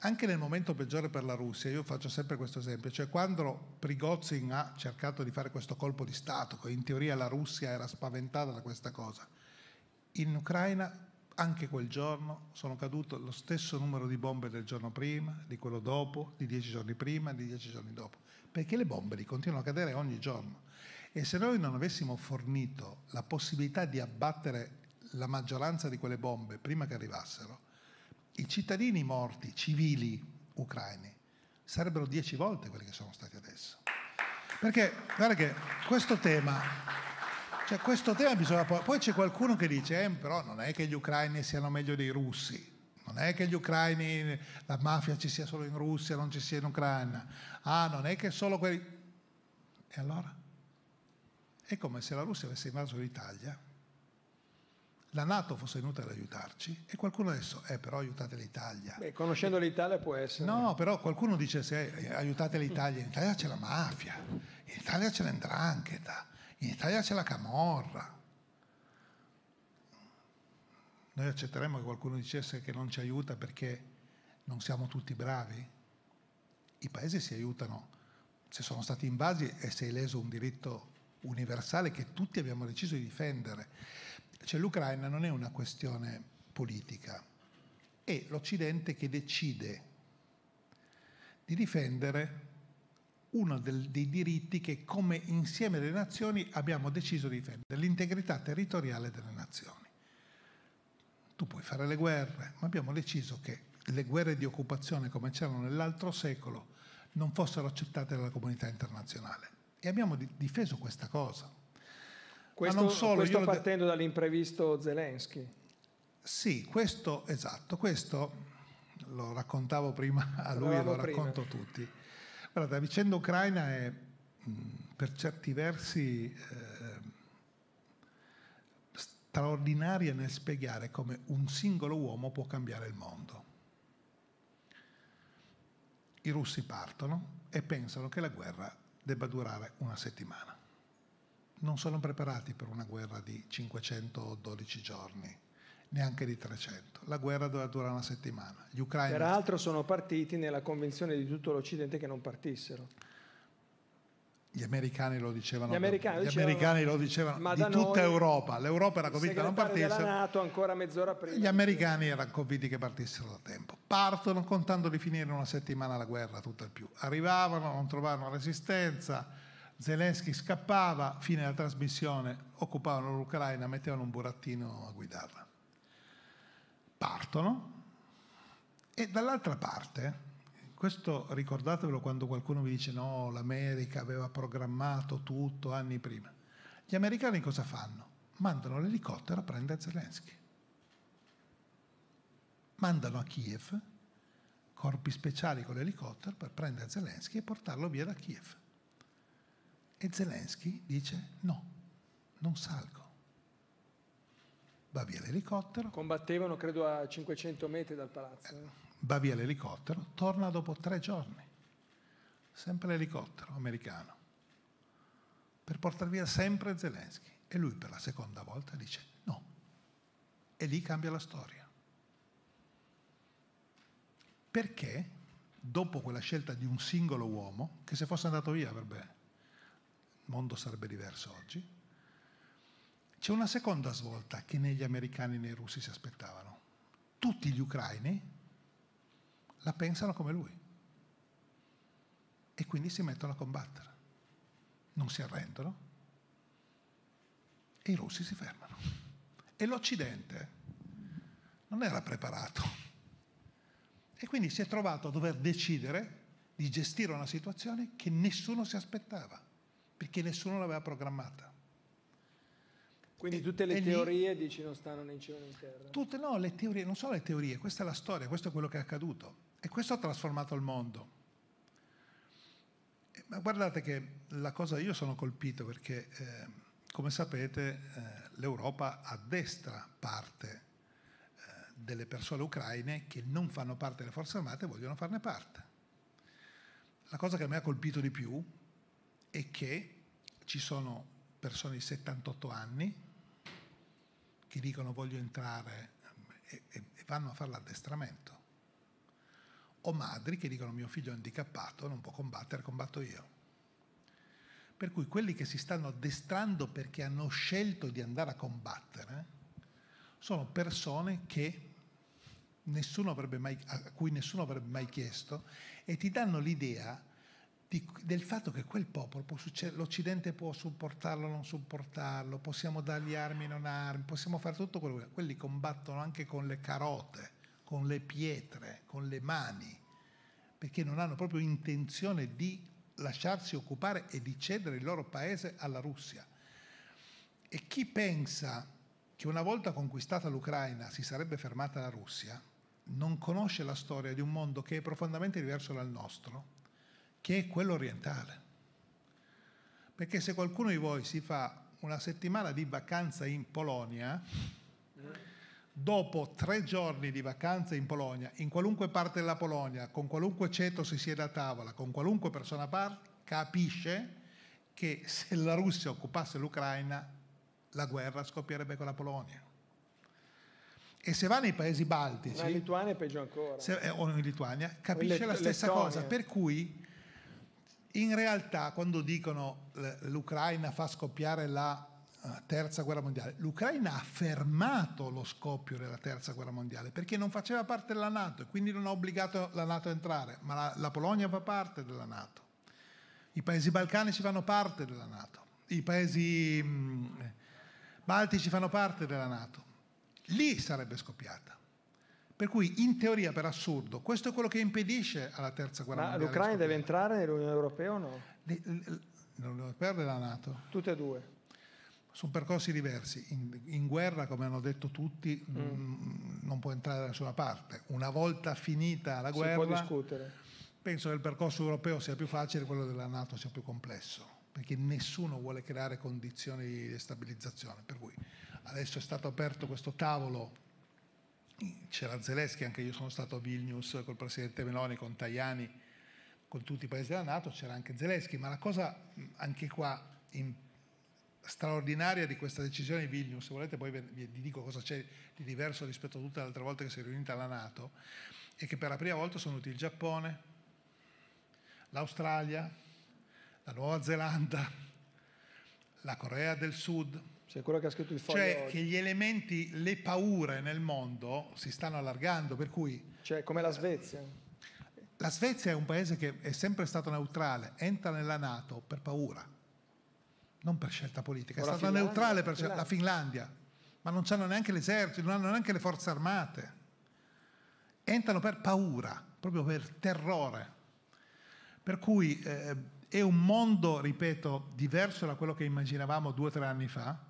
anche nel momento peggiore per la Russia, io faccio sempre questo esempio, cioè quando Prigozhin ha cercato di fare questo colpo di Stato, che in teoria la Russia era spaventata da questa cosa, in Ucraina anche quel giorno sono cadute lo stesso numero di bombe del giorno prima, di quello dopo, di 10 giorni prima, di 10 giorni dopo, perché le bombe lì continuano a cadere ogni giorno. E se noi non avessimo fornito la possibilità di abbattere la maggioranza di quelle bombe prima che arrivassero, i cittadini morti, civili ucraini, sarebbero 10 volte quelli che sono stati adesso. Perché, guarda che questo tema bisogna... Poi c'è qualcuno che dice, però non è che gli ucraini siano meglio dei russi, non è che gli ucraini, la mafia ci sia solo in Russia, non ci sia in Ucraina, non è che solo quelli... E allora? È come se la Russia avesse invaso l'Italia, la NATO fosse venuta ad aiutarci e qualcuno adesso, però aiutate l'Italia. Beh, conoscendo l'Italia può essere... No, però qualcuno dice, se aiutate l'Italia, in Italia c'è la mafia, in Italia c'è l'Ndrangheta, in Italia c'è la camorra. Noi accetteremmo che qualcuno dicesse che non ci aiuta perché non siamo tutti bravi? I paesi si aiutano se sono stati invasi e se è leso un diritto universale che tutti abbiamo deciso di difendere. Cioè l'Ucraina non è una questione politica, è l'Occidente che decide di difendere uno dei diritti che come insieme delle nazioni abbiamo deciso di difendere, l'integrità territoriale delle nazioni. Tu puoi fare le guerre, ma abbiamo deciso che le guerre di occupazione come c'erano nell'altro secolo non fossero accettate dalla comunità internazionale. E abbiamo difeso questa cosa. Questo partendo dall'imprevisto Zelensky. Sì, questo, esatto, questo lo raccontavo prima a lui e lo racconto a tutti. Guarda, la vicenda ucraina è per certi versi straordinaria nel spiegare come un singolo uomo può cambiare il mondo. I russi partono e pensano che la guerra debba durare una settimana. Non sono preparati per una guerra di 512 giorni, neanche di 300. La guerra doveva durare una settimana. Gli ucraini... Peraltro sono partiti nella convinzione di tutto l'Occidente che non partissero. Gli americani lo dicevano. Gli americani lo dicevano di tutta Europa. L'Europa era convinta che non partissero. Della NATO ancora mezz'ora prima. Gli americani erano convinti che partissero da tempo. Partono contando di finire una settimana la guerra, tutto il più. Arrivavano, non trovavano resistenza. Zelensky scappava, fine della trasmissione, occupavano l'Ucraina, mettevano un burattino a guidarla. Partono e dall'altra parte... Questo ricordatevelo quando qualcuno vi dice no, l'America aveva programmato tutto anni prima. Gli americani cosa fanno? Mandano l'elicottero a prendere Zelensky. Mandano a Kiev corpi speciali con l'elicottero per prendere Zelensky e portarlo via da Kiev. E Zelensky dice no, non salgo. Va via l'elicottero. Combattevano credo a 500 metri dal palazzo. Va via l'elicottero, torna dopo 3 giorni, sempre l'elicottero americano, per portare via sempre Zelensky. E lui per la seconda volta dice no. E lì cambia la storia. Perché dopo quella scelta di un singolo uomo, che se fosse andato via il mondo sarebbe diverso oggi, c'è una seconda svolta che né gli americani né i russi si aspettavano. Tutti gli ucraini la pensano come lui e quindi si mettono a combattere, non si arrendono e i russi si fermano. E l'Occidente non era preparato e quindi si è trovato a dover decidere di gestire una situazione che nessuno si aspettava, perché nessuno l'aveva programmata. Quindi tutte le teorie, dici, non stanno né in cielo né in terra? Tutte, no, le teorie, non solo le teorie, questa è la storia, questo è quello che è accaduto. E questo ha trasformato il mondo. Ma guardate che la cosa, io sono colpito perché, come sapete, l'Europa addestra parte delle persone ucraine che non fanno parte delle forze armate e vogliono farne parte. La cosa che mi ha colpito di più è che ci sono persone di 78 anni che dicono voglio entrare e vanno a fare l'addestramento. o madri che dicono mio figlio è handicappato, non può combattere, combatto io. Per cui quelli che si stanno addestrando perché hanno scelto di andare a combattere sono persone che nessuno avrebbe mai, a cui nessuno avrebbe mai chiesto, e ti danno l'idea del fatto che quel popolo, l'Occidente può supportarlo o non supportarlo, possiamo dargli armi o non armi, possiamo fare tutto quello che vuole. Quelli combattono anche con le carote, con le pietre, con le mani, perché non hanno proprio intenzione di lasciarsi occupare e di cedere il loro paese alla Russia. E chi pensa che una volta conquistata l'Ucraina si sarebbe fermata la Russia non conosce la storia di un mondo che è profondamente diverso dal nostro, che è quello orientale. Perché se qualcuno di voi si fa una settimana di vacanza in Polonia, dopo 3 giorni di vacanza in Polonia, in qualunque parte della Polonia, con qualunque ceto si siede a tavola, con qualunque persona parla, capisce che se la Russia occupasse l'Ucraina la guerra scoppierebbe con la Polonia. E se va nei paesi baltici, in Lituania è peggio ancora, o in Lituania, capisce la stessa cosa. Per cui in realtà quando dicono l'Ucraina fa scoppiare la terza guerra mondiale, l'Ucraina ha fermato lo scoppio della terza guerra mondiale perché non faceva parte della NATO e quindi non ha obbligato la NATO a entrare, ma la Polonia fa parte della NATO, i paesi balcanici fanno parte della NATO, i paesi baltici fanno parte della NATO, lì sarebbe scoppiata. Per cui, in teoria, per assurdo, questo è quello che impedisce alla terza guerra mondiale. Ma l'Ucraina deve entrare nell'Unione Europea o no? L'Unione Europea e la NATO? Tutte e due. Sono percorsi diversi. In guerra, come hanno detto tutti, non può entrare da nessuna parte. Una volta finita la guerra, si può discutere. Penso che il percorso europeo sia più facile e quello della NATO sia più complesso, perché nessuno vuole creare condizioni di destabilizzazione. Per cui adesso è stato aperto questo tavolo. C'era Zelensky, anche io sono stato a Vilnius col presidente Meloni, con Tajani, con tutti i paesi della NATO, c'era anche Zelensky, ma la cosa anche qua straordinaria di questa decisione di Vilnius, se volete poi vi dico cosa c'è di diverso rispetto a tutte le altre volte che si è riunita la NATO, è che per la prima volta sono venuti il Giappone, l'Australia, la Nuova Zelanda, la Corea del Sud. Cioè, quello che ha scritto il foglio, cioè che gli elementi, le paure nel mondo si stanno allargando, per cui... Cioè, come la Svezia. La Svezia è un paese che è sempre stato neutrale, entra nella NATO per paura, non per scelta politica. È stata neutrale per la Finlandia, ma non hanno neanche l'esercito, non hanno neanche le forze armate. Entrano per paura, proprio per terrore. Per cui è un mondo, ripeto, diverso da quello che immaginavamo 2 o 3 anni fa,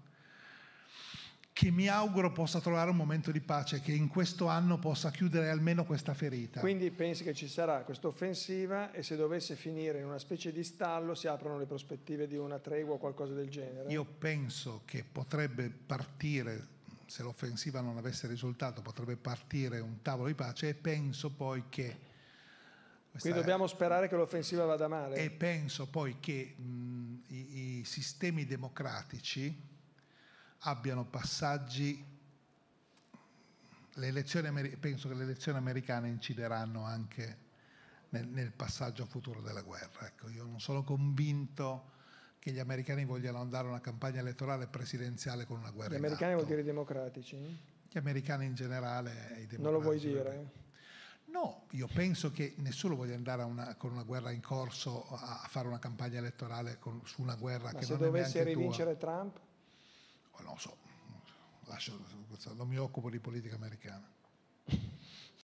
che mi auguro possa trovare un momento di pace, che in questo anno possa chiudere almeno questa ferita. Quindi pensi che ci sarà questa offensiva e se dovesse finire in una specie di stallo si aprono le prospettive di una tregua o qualcosa del genere? Io penso che potrebbe partire, se l'offensiva non avesse risultato, potrebbe partire un tavolo di pace, e penso poi che... Quindi dobbiamo sperare che l'offensiva vada male. E penso poi che i sistemi democratici abbiano passaggi, penso che le elezioni americane incideranno anche nel passaggio futuro della guerra. Ecco, io non sono convinto che gli americani vogliano andare a una campagna elettorale presidenziale con una guerra. Gli americani vuol dire i democratici? Gli americani in generale, i democratici. Non lo vuoi dire? No, io penso che nessuno voglia andare con una guerra in corso a fare una campagna elettorale su una guerra che non è neanche tua. Ma se dovesse rivincere Trump? Non so, non mi occupo di politica americana.